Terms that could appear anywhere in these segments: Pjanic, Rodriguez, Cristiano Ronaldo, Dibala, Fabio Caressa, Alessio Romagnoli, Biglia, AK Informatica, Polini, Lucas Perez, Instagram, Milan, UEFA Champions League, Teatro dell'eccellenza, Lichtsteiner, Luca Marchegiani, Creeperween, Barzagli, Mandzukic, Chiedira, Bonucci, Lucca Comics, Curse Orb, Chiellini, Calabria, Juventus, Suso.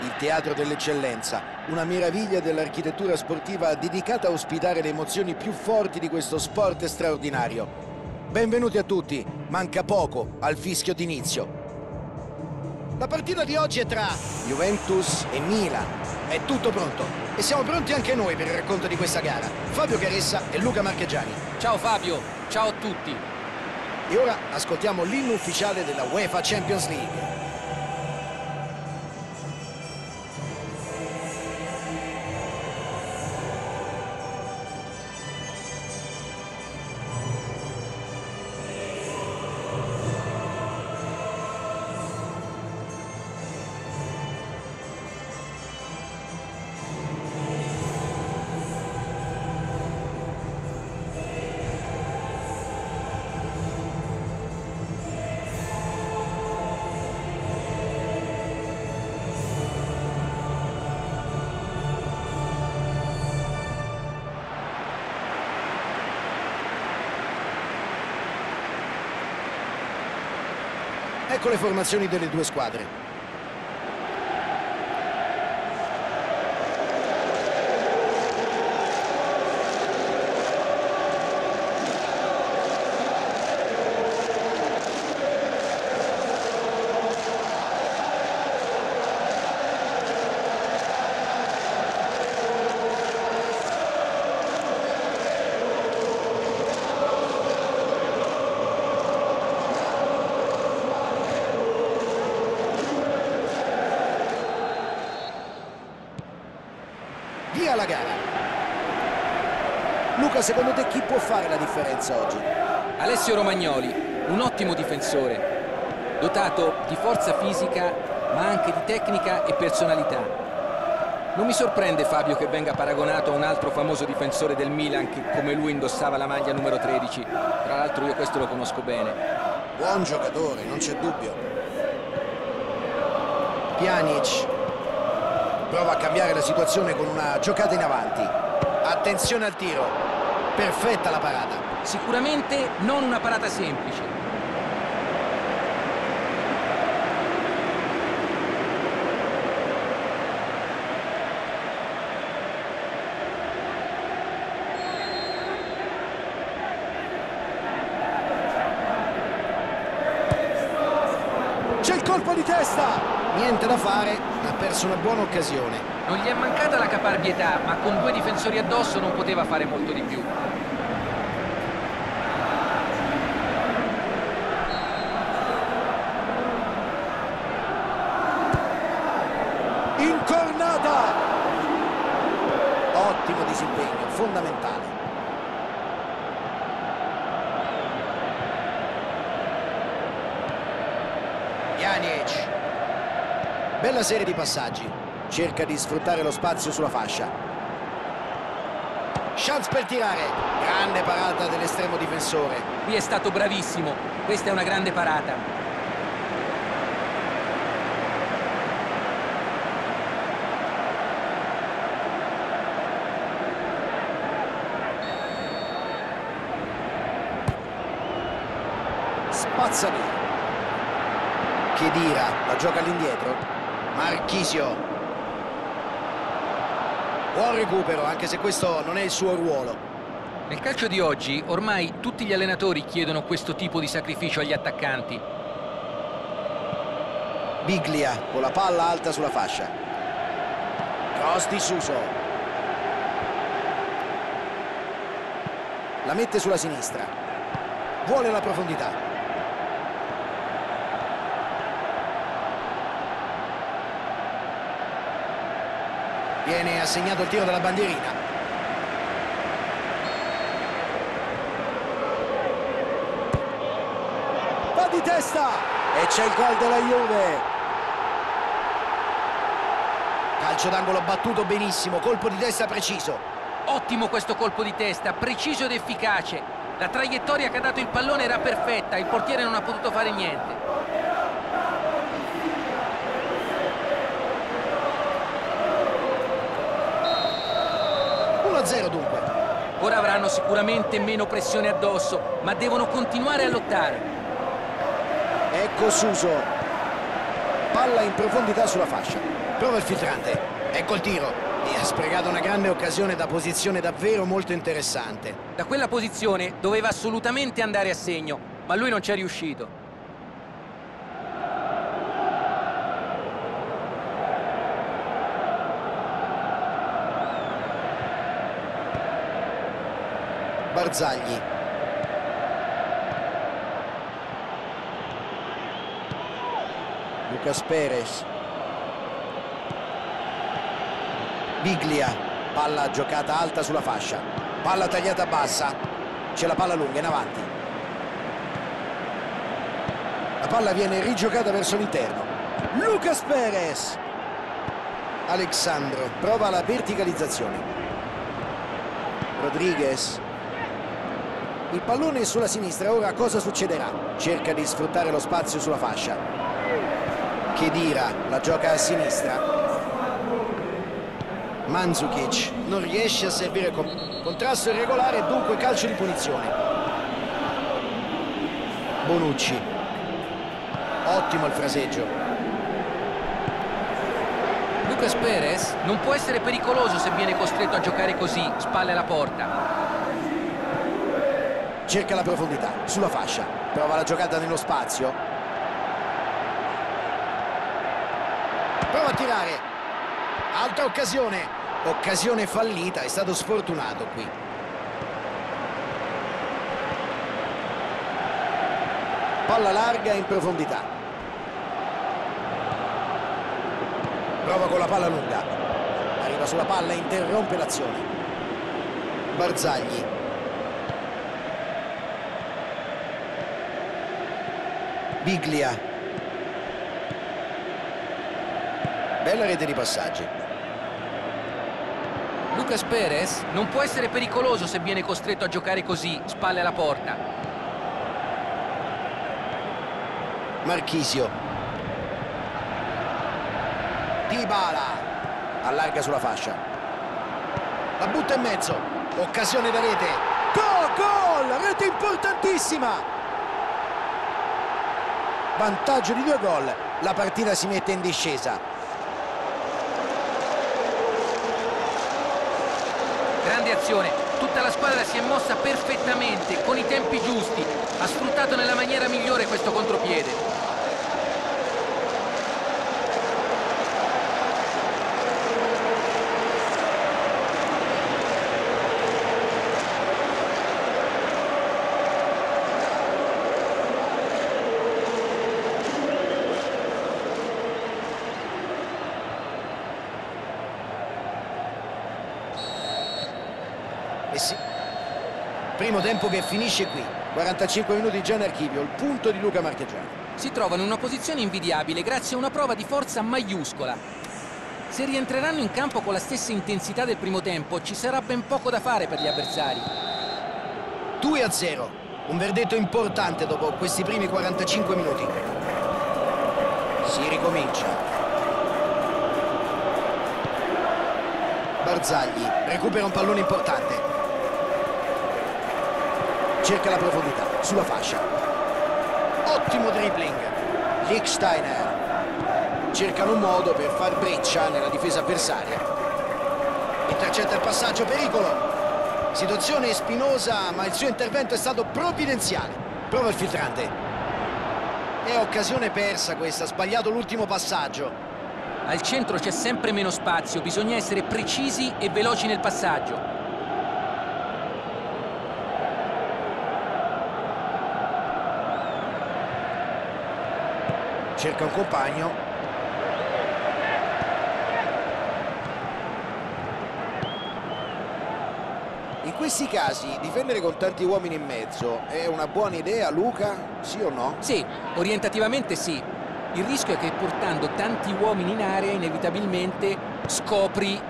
il Teatro dell'eccellenza, una meraviglia dell'architettura sportiva dedicata a ospitare le emozioni più forti di questo sport straordinario. Benvenuti a tutti, manca poco al fischio d'inizio. La partita di oggi è tra Juventus e Milan. È tutto pronto e siamo pronti anche noi per il racconto di questa gara. Fabio Caressa e Luca Marchegiani. Ciao Fabio, ciao a tutti. E ora ascoltiamo l'inno ufficiale della UEFA Champions League. Ecco le formazioni delle due squadre. La gara. Luca, secondo te chi può fare la differenza oggi? Alessio Romagnoli, un ottimo difensore, dotato di forza fisica ma anche di tecnica e personalità. Non mi sorprende, Fabio, che venga paragonato a un altro famoso difensore del Milan che come lui indossava la maglia numero 13. Tra l'altro io questo lo conosco bene. Buon giocatore, non c'è dubbio. Pjanic prova a cambiare la situazione con una giocata in avanti. Attenzione al tiro. Perfetta la parata. Sicuramente non una parata semplice. C'è il colpo di testa. Niente da fare, ha perso una buona occasione. Non gli è mancata la caparbietà, ma con due difensori addosso non poteva fare molto di più. Incornata! Ottimo disimpegno, fondamentale. Pjanic. Bella serie di passaggi. Cerca di sfruttare lo spazio sulla fascia. Chance per tirare. Grande parata dell'estremo difensore. Qui è stato bravissimo. Questa è una grande parata. Spazza via. Chiedira la gioca all'indietro. Marchisio, buon recupero, anche se questo non è il suo ruolo. Nel calcio di oggi ormai tutti gli allenatori chiedono questo tipo di sacrificio agli attaccanti. Biglia con la palla alta sulla fascia. Cross di Suso. La mette sulla sinistra. Vuole la profondità. Viene assegnato il tiro della bandierina. Va di testa! E c'è il gol della Juve. Calcio d'angolo battuto benissimo, colpo di testa preciso. Ottimo questo colpo di testa, preciso ed efficace. La traiettoria che ha dato il pallone era perfetta, il portiere non ha potuto fare niente. Dunque. Ora avranno sicuramente meno pressione addosso, ma devono continuare a lottare. Ecco Suso. Palla in profondità sulla fascia. Prova il filtrante, ecco il tiro, e ha sprecato una grande occasione da posizione davvero molto interessante. Da quella posizione doveva assolutamente andare a segno, ma lui non ci è riuscito. Barzagli. Lucas Perez. Biglia, palla giocata alta sulla fascia, palla tagliata bassa, c'è la palla lunga in avanti, la palla viene rigiocata verso l'interno. Lucas Perez. Alessandro prova la verticalizzazione. Rodriguez. Il pallone è sulla sinistra, ora cosa succederà? Cerca di sfruttare lo spazio sulla fascia. Chiedira la gioca a sinistra. Mandzukic non riesce a servire, contrasto irregolare, dunque calcio di punizione. Bonucci. Ottimo il fraseggio. Lucas Perez non può essere pericoloso se viene costretto a giocare così, spalle alla porta. Cerca la profondità, sulla fascia, prova la giocata nello spazio, prova a tirare, altra occasione, occasione fallita, è stato sfortunato qui. Palla larga in profondità, prova con la palla lunga, arriva sulla palla, interrompe l'azione. Barzagli. Biglia. Bella rete di passaggi. Lucas Perez non può essere pericoloso se viene costretto a giocare così, spalle alla porta. Marchisio. Dibala. Allarga sulla fascia. La butta in mezzo. Occasione da rete. Gol, gol! Rete importantissima! Vantaggio di 2 gol, la partita si mette in discesa. Grande azione, tutta la squadra si è mossa perfettamente, con i tempi giusti, ha sfruttato nella maniera migliore questo contropiede. Primo tempo che finisce qui, 45 minuti già in archivio, il punto di Luca Marchegiani. Si trovano in una posizione invidiabile grazie a una prova di forza maiuscola. Se rientreranno in campo con la stessa intensità del primo tempo, ci sarà ben poco da fare per gli avversari. 2-0, un verdetto importante dopo questi primi 45 minuti. Si ricomincia. Barzagli recupera un pallone importante. Cerca la profondità, sulla fascia. Ottimo dribbling. Lichtsteiner. Cercano un modo per far breccia nella difesa avversaria. Intercetta il passaggio, pericolo. Situazione spinosa, ma il suo intervento è stato provvidenziale. Prova il filtrante. È occasione persa questa, sbagliato l'ultimo passaggio. Al centro c'è sempre meno spazio, bisogna essere precisi e veloci nel passaggio. Cerca un compagno. In questi casi difendere con tanti uomini in mezzo è una buona idea, Luca? Sì o no? Sì, orientativamente sì. Il rischio è che portando tanti uomini in area inevitabilmente scopri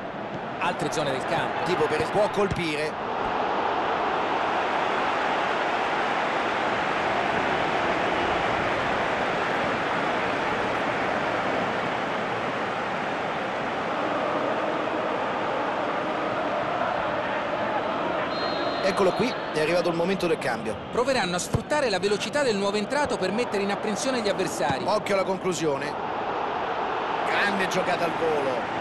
altre zone del campo. Tipo per il può colpire. Eccolo qui, è arrivato il momento del cambio. Proveranno a sfruttare la velocità del nuovo entrato per mettere in apprensione gli avversari. Occhio alla conclusione. Grande grande giocata al volo.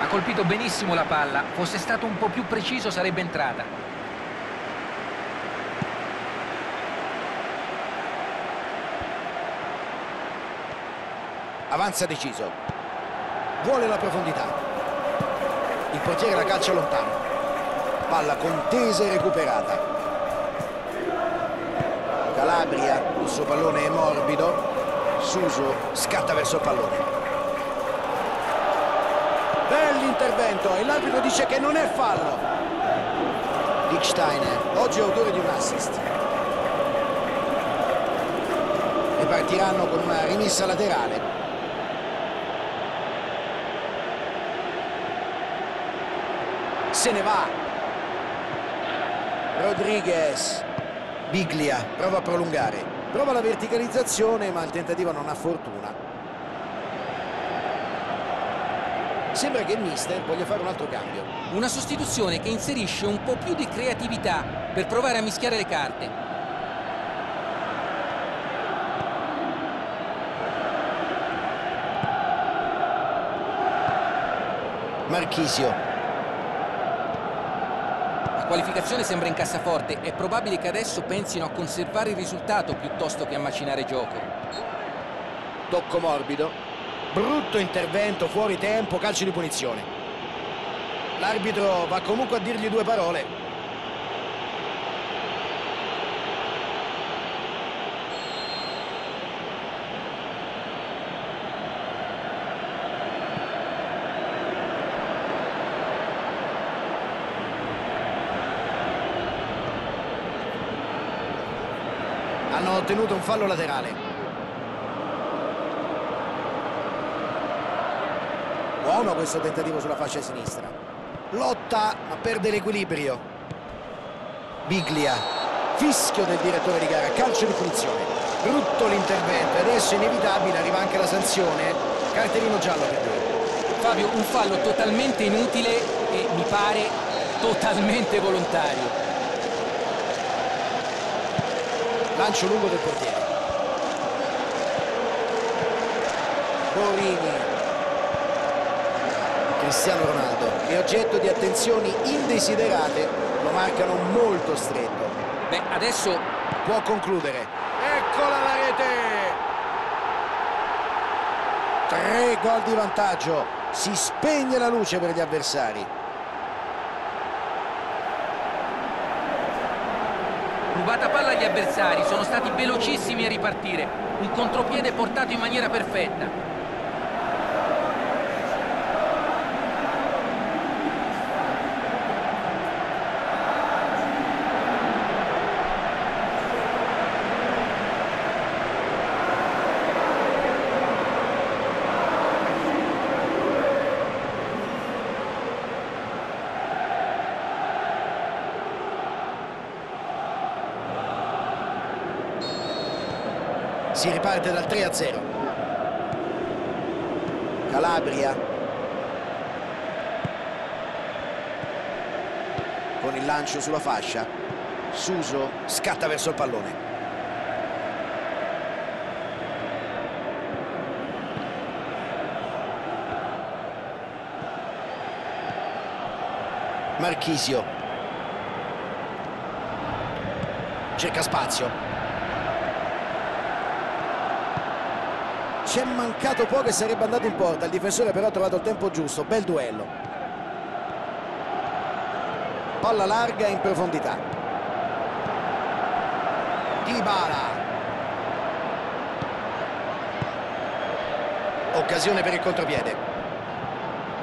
Ha colpito benissimo la palla, fosse stato un po' più preciso sarebbe entrata. Avanza deciso, vuole la profondità, il portiere la calcia lontano, palla contesa e recuperata. Calabria, il suo pallone è morbido, Suso scatta verso il pallone. Bell'intervento e l'arbitro dice che non è fallo. Lichtsteiner oggi è autore di un assist. E partiranno con una rimessa laterale. Se ne va. Rodriguez. Biglia prova a prolungare. Prova la verticalizzazione ma il tentativo non ha fortuna. Sembra che il mister voglia fare un altro cambio. Una sostituzione che inserisce un po' più di creatività per provare a mischiare le carte. Marchisio. La qualificazione sembra in cassaforte. È probabile che adesso pensino a conservare il risultato piuttosto che a macinare gioco. Tocco morbido. Brutto intervento, fuori tempo, calcio di punizione. L'arbitro va comunque a dirgli due parole. Hanno ottenuto un fallo laterale. Buono questo tentativo sulla fascia sinistra. Lotta ma perde l'equilibrio. Biglia. Fischio del direttore di gara. Calcio di punizione. Brutto l'intervento. Adesso è inevitabile. Arriva anche la sanzione. Cartellino giallo per lui. Fabio, un fallo totalmente inutile e mi pare totalmente volontario. Lancio lungo del portiere. Polini. Cristiano Ronaldo è oggetto di attenzioni indesiderate, lo marcano molto stretto. Beh, adesso può concludere. Eccola la rete! 3 gol di vantaggio, si spegne la luce per gli avversari. Rubata palla agli avversari, sono stati velocissimi a ripartire, un contropiede portato in maniera perfetta. Si riparte dal 3-0. Calabria. Con il lancio sulla fascia. Suso scatta verso il pallone. Marchisio. Cerca spazio. C'è mancato poco e sarebbe andato in porta. Il difensore però ha trovato il tempo giusto. Bel duello. Palla larga in profondità. Dibala. Occasione per il contropiede.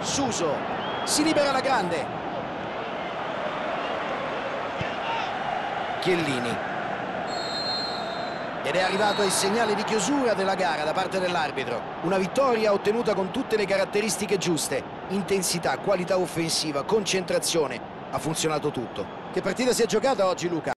Suso. Si libera alla grande. Chiellini. Ed è arrivato il segnale di chiusura della gara da parte dell'arbitro. Una vittoria ottenuta con tutte le caratteristiche giuste. Intensità, qualità offensiva, concentrazione. Ha funzionato tutto. Che partita si è giocata oggi, Luca?